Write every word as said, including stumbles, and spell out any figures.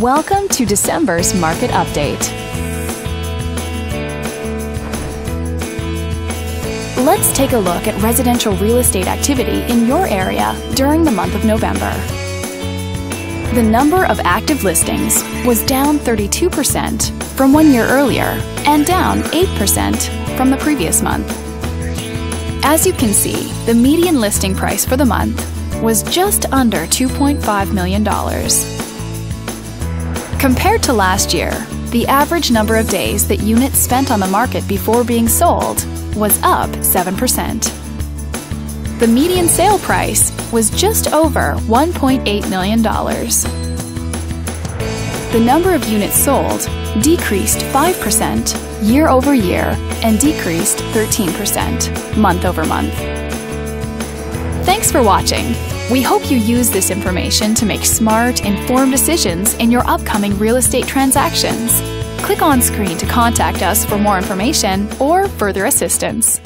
Welcome to December's market update. Let's take a look at residential real estate activity in your area during the month of November. The number of active listings was down thirty-two percent from one year earlier and down eight percent from the previous month. As you can see, the median listing price for the month was just under two point five million dollars. Compared to last year, the average number of days that units spent on the market before being sold was up seven percent. The median sale price was just over one point eight million dollars. The number of units sold decreased five percent year over year and decreased thirteen percent month over month. Thanks for watching. We hope you use this information to make smart, informed decisions in your upcoming real estate transactions. Click on screen to contact us for more information or further assistance.